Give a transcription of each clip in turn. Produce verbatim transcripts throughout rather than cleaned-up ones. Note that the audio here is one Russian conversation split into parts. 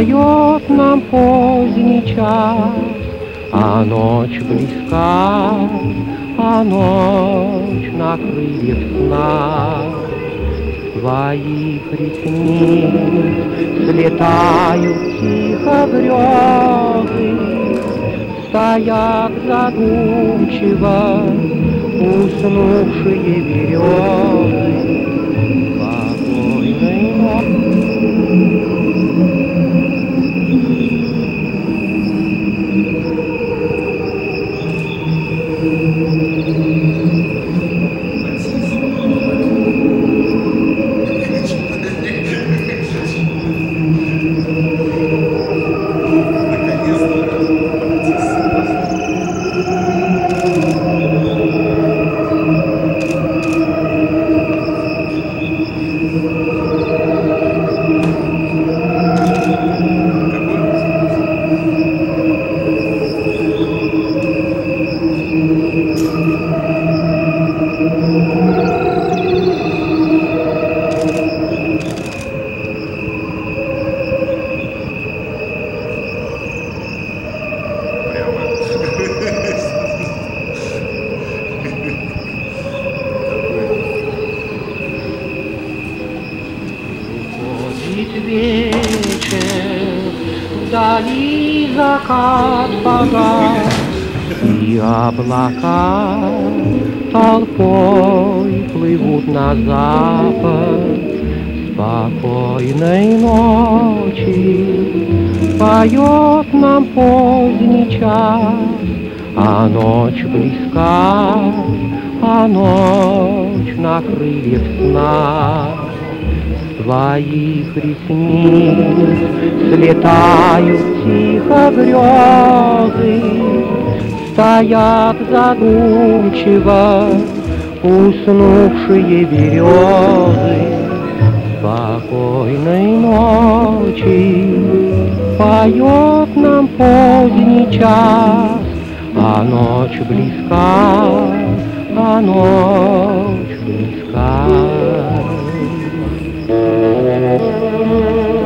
дает нам поздний час, а ночь близка, а ночь на крыльях сна. С твоих ресниц слетают тихо грезы, стоят задумчиво уснувшие березы. Спокойной ночи. Вдали закат погас, и облака толпой плывут на запад. Спокойной ночи поет нам поздний час, а ночь близка, а ночь на крыльях сна. Твоих ресниц слетают тихо грезы, стоят задумчиво уснувшие березы. Спокойной ночи поет нам поздний час, а ночь близка, а ночь близка. Thank you.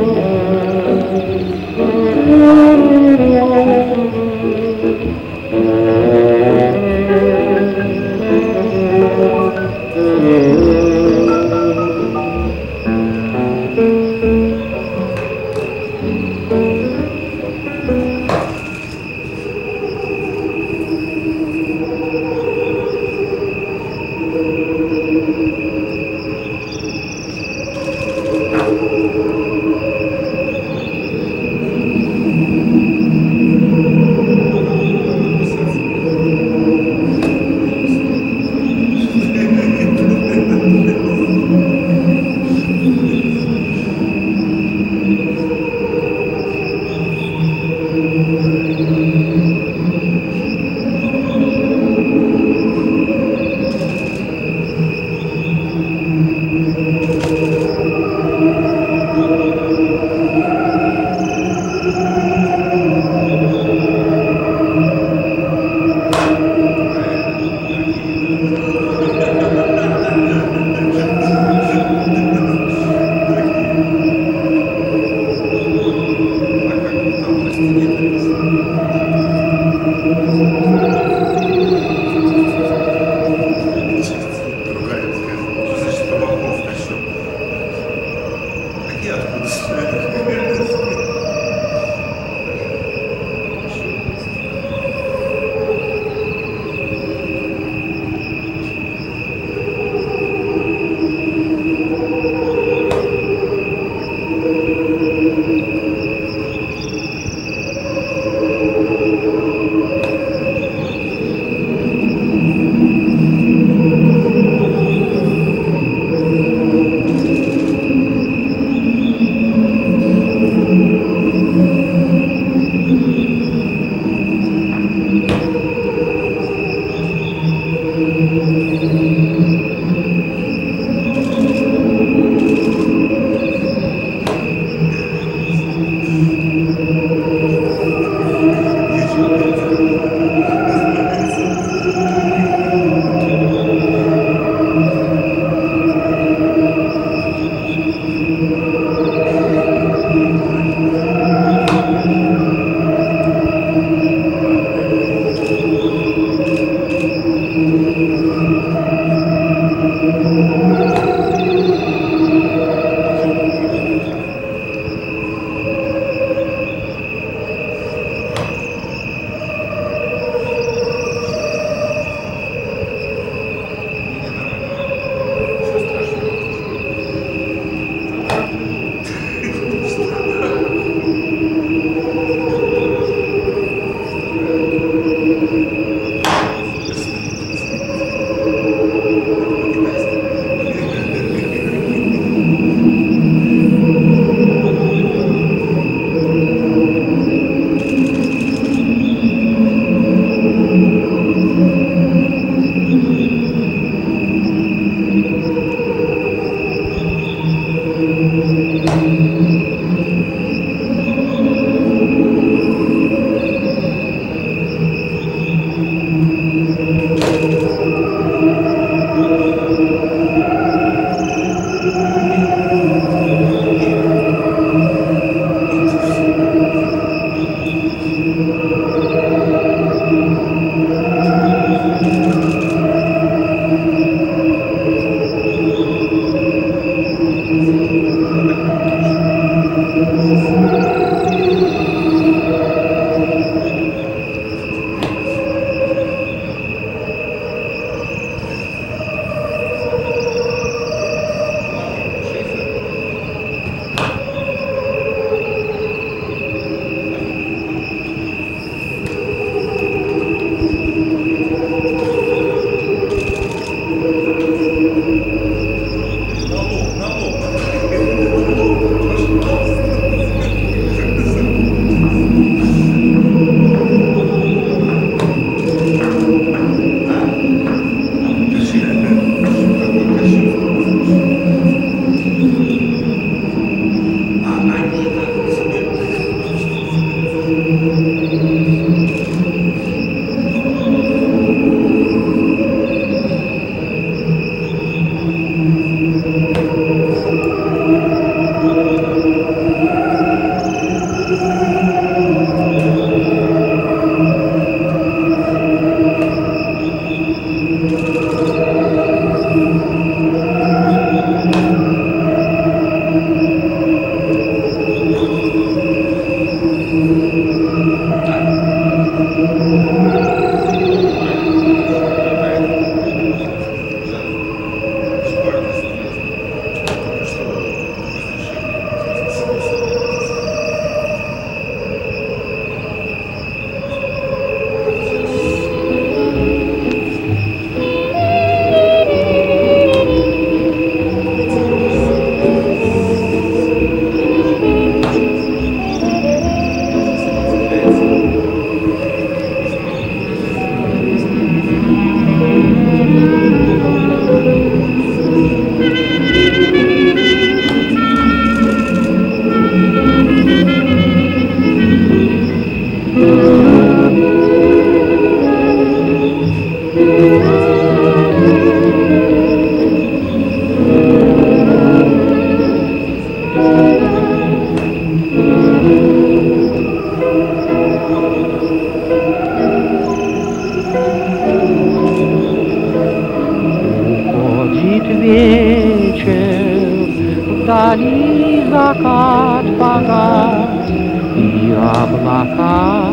вечер, вдали закат погас, и облака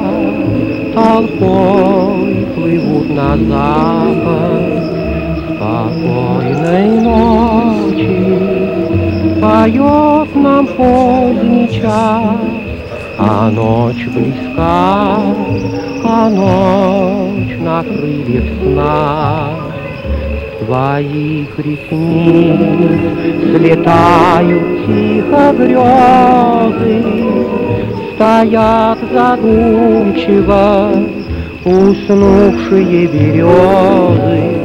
толпой плывут на запад. Спокойной ночи поет нам поздний час, а ночь близка, а ночь на крыльях сна. С твоих ресниц слетают тихо грезы, стоят задумчиво уснувшие березы.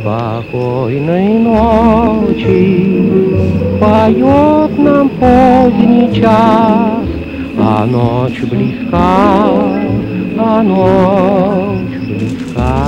Спокойной ночи поет нам поздний час, а ночь близка, а ночь близка.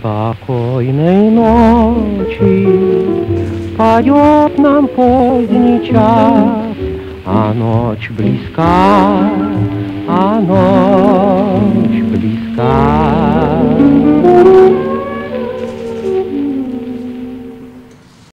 Спокойной ночи поет нам поздний час, а ночь близка,